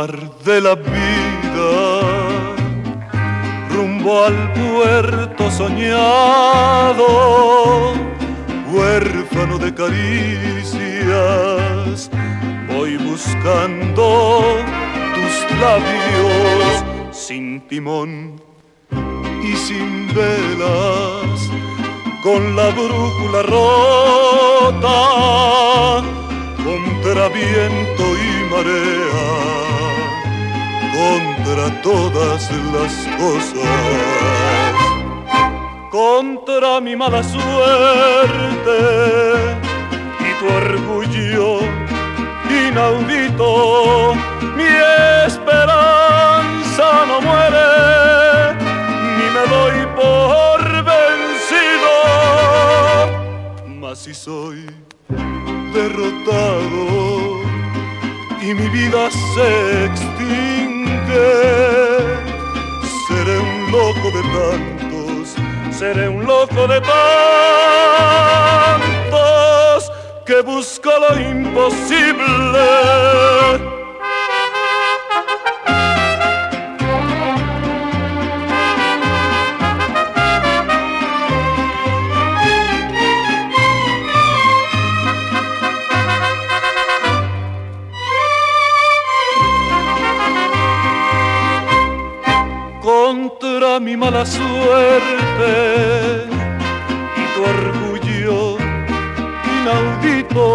mar de la vida, rumbo al puerto soñado, huérfano de caricias, voy buscando tus labios sin timón y sin velas, con la brújula rota, contra viento y marea, contra todas las cosas, contra mi mala suerte y tu orgullo inaudito. Mi esperanza no muere, ni me doy por vencido, mas si soy derrotado y mi vida se extingue, seré un loco de tantos, seré un loco de tantos que busca lo imposible. Contra mi mala suerte y tu orgullo inaudito,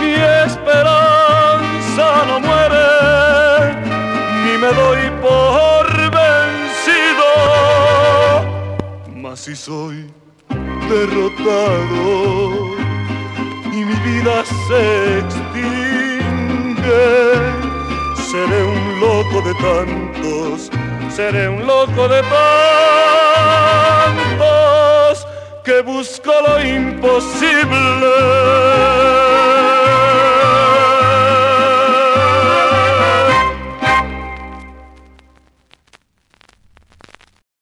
mi esperanza no muere, ni me doy por vencido, mas si soy derrotado y mi vida se extingue, seré un loco de tantos, seré un loco de tantos que busca lo imposible.